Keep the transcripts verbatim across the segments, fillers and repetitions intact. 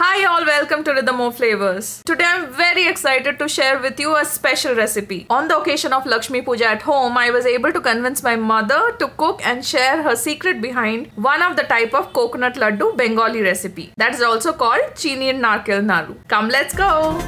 Hi all, welcome to Rhythm of Flavors. Today I'm very excited to share with you a special recipe. On the occasion of Lakshmi Puja at home, I was able to convince my mother to cook and share her secret behind one of the type of coconut laddu Bengali recipe. That is also called Chinir Narkel Naru. Come, let's go!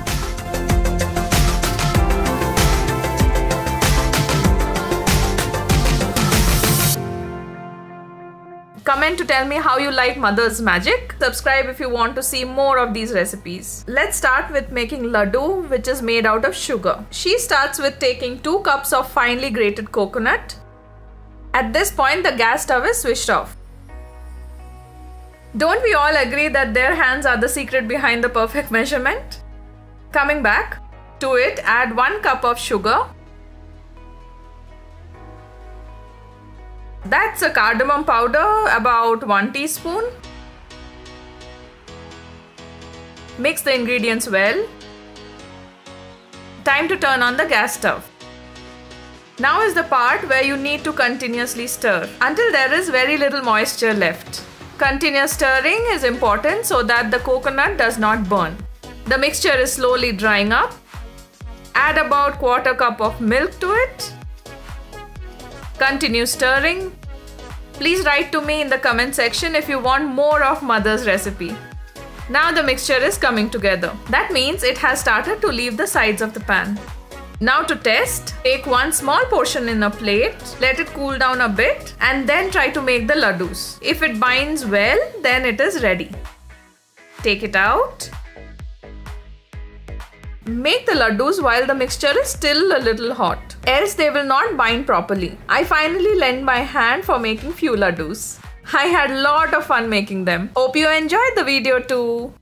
Comment to tell me how you like mother's magic. Subscribe if you want to see more of these recipes. Let's start with making laddu, which is made out of sugar. She starts with taking two cups of finely grated coconut. At this point, the gas stove is switched off. Don't we all agree that their hands are the secret behind the perfect measurement? Coming back to it, add one cup of sugar. That's a cardamom powder, about one teaspoon. Mix the ingredients well. Time to turn on the gas stove. Now is the part where you need to continuously stir until there is very little moisture left. Continuous stirring is important so that the coconut does not burn. The mixture is slowly drying up. Add about quarter cup of milk to it. Continue stirring. Please write to me in the comment section if you want more of mother's recipe. Now the mixture is coming together. That means it has started to leave the sides of the pan. Now to test, take one small portion in a plate, let it cool down a bit and then try to make the laddus. If it binds well, then it is ready. Take it out. Make the laddus while the mixture is still a little hot, else they will not bind properly. I finally lent my hand for making few laddus. I had a lot of fun making them. Hope you enjoyed the video too.